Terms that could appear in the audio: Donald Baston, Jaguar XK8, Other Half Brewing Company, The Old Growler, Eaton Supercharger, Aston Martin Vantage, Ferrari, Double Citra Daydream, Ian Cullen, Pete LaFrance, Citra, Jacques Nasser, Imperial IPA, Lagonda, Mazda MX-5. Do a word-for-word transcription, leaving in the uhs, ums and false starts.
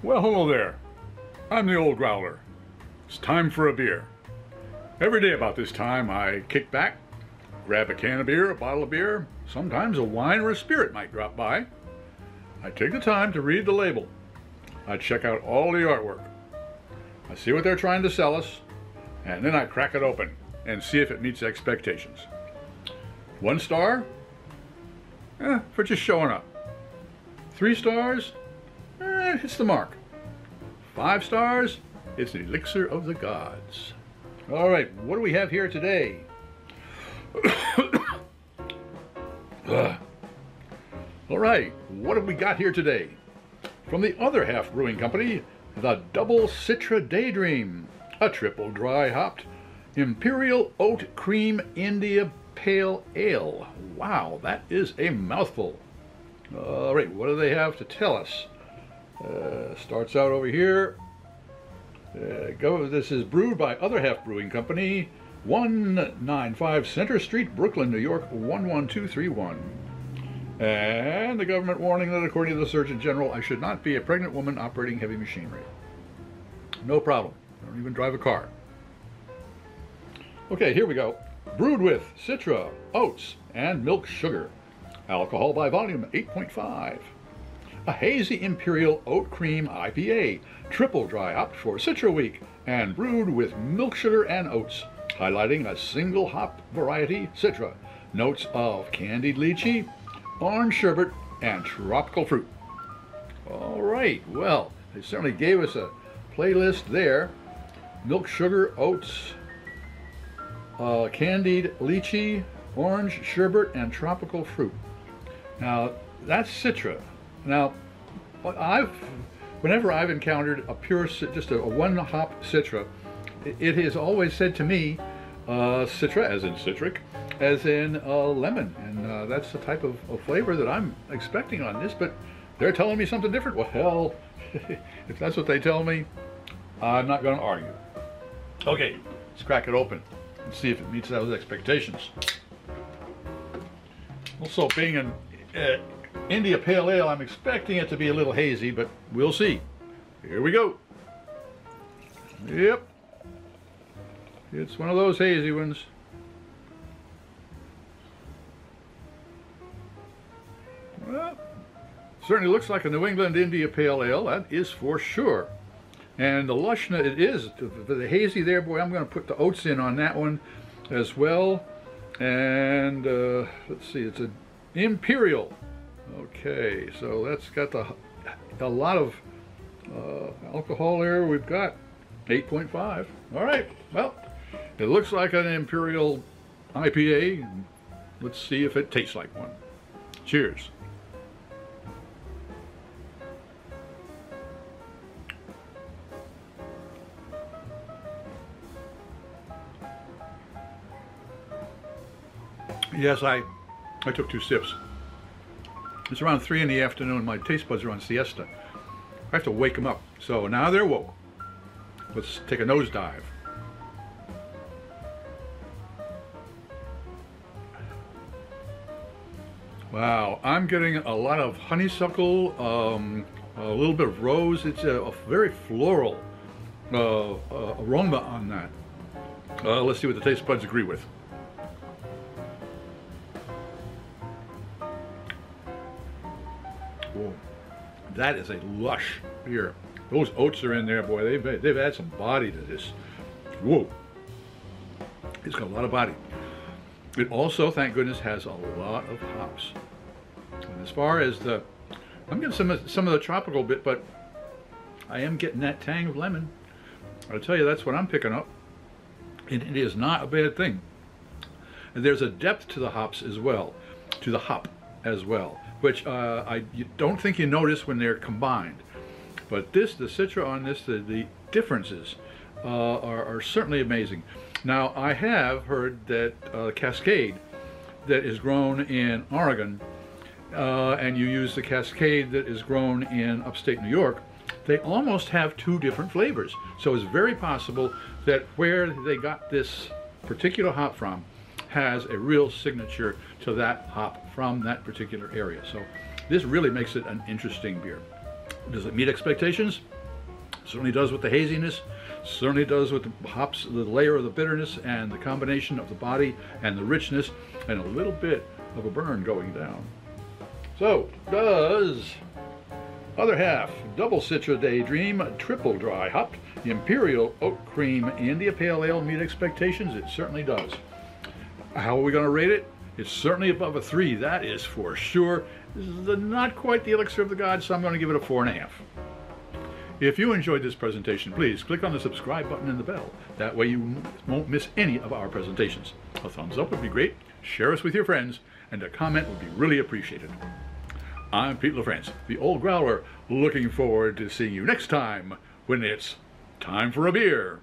Well, hello there. I'm the Old Growler. It's time for a beer. Every day about this time, I kick back, grab a can of beer, a bottle of beer, sometimes a wine or a spirit might drop by. I take the time to read the label. I check out all the artwork. I see what they're trying to sell us, and then I crack it open and see if it meets expectations. One star? Eh, for just showing up. Three stars? Eh, hits the mark. Five stars? It's the elixir of the gods. All right, what do we have here today? All right, what have we got here today? From the Other Half Brewing Company, the Double Citra Daydream, a triple dry hopped Imperial Oat Cream India Pale Ale. Wow, that is a mouthful. All right, what do they have to tell us? Uh, starts out over here. Uh, go. This is brewed by Other Half Brewing Company, one ninety-five Center Street, Brooklyn, New York, one one two three one. And the government warning that according to the Surgeon General, I should not be a pregnant woman operating heavy machinery. No problem. I don't even drive a car. Okay, here we go. Brewed with Citra, oats, and milk sugar. Alcohol by volume eight point five. A hazy Imperial Oat Cream I P A, triple dry hopped for Citra Week, and brewed with milk sugar and oats, highlighting a single hop variety, Citra. Notes of candied lychee, orange sherbet, and tropical fruit. All right, well, they certainly gave us a playlist there. Milk sugar, oats, uh, candied lychee, orange sherbet, and tropical fruit. Now, that's Citra. Now, I've, whenever I've encountered a pure, just a, a one-hop Citra, it, it is always said to me, uh, Citra, as in citric, as in uh, lemon, and uh, that's the type of, of flavor that I'm expecting on this, but they're telling me something different. Well, hell, if that's what they tell me, I'm not going to argue. Okay, let's crack it open and see if it meets those expectations. Also, being an uh, India Pale Ale, I'm expecting it to be a little hazy, but we'll see. Here we go. Yep. It's one of those hazy ones. Well, certainly looks like a New England India Pale Ale, that is for sure. And the lushness, it is, for the hazy there, boy, I'm going to put the oats in on that one as well. And uh, let's see, it's an Imperial. Okay, so that's got the, a lot of uh, alcohol there. We've got eight point five. All right, well, it looks like an Imperial I P A. Let's see if it tastes like one. Cheers. Yes, I, I took two sips. It's around three in the afternoon. My taste buds are on siesta. I have to wake them up. So now they're woke. Let's take a nosedive. Wow, I'm getting a lot of honeysuckle, um, a little bit of rose. It's a, a very floral uh, uh, aroma on that. Uh, let's see what the taste buds agree with. Whoa. That is a lush beer. Those oats are in there, boy. They've, they've had some body to this. Whoa. It's got a lot of body. It also, thank goodness, has a lot of hops. And as far as the, I'm getting some of, some of the tropical bit, but I am getting that tang of lemon. I'll tell you, that's what I'm picking up. It, it is not a bad thing. And there's a depth to the hops as well, to the hop as well, which uh, I you don't think you notice when they're combined. But this, the Citra on this, the, the differences uh, are, are certainly amazing. Now, I have heard that uh, Cascade, that is grown in Oregon, uh, and you use the Cascade that is grown in upstate New York, they almost have two different flavors. So it's very possible that where they got this particular hop from has a real signature to that hop from that particular area. So this really makes it an interesting beer. Does it meet expectations? Certainly does with the haziness, certainly does with the hops, the layer of the bitterness and the combination of the body and the richness and a little bit of a burn going down. So does Other Half Double Citra Daydream Triple Dry Hopped Imperial Oat Cream India Pale Ale meet expectations? It certainly does. How are we going to rate it? It's certainly above a three, that is for sure. This is the, not quite the elixir of the gods, so I'm going to give it a four and a half. If you enjoyed this presentation, please click on the subscribe button and the bell. That way you won't miss any of our presentations. A thumbs up would be great, share us with your friends, and a comment would be really appreciated. I'm Pete LaFrance, the Old Growler, looking forward to seeing you next time when it's time for a beer.